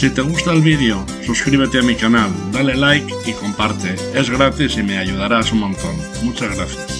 Si te gusta el vídeo, suscríbete a mi canal, dale like y comparte. Es gratis y me ayudarás un montón. Muchas gracias.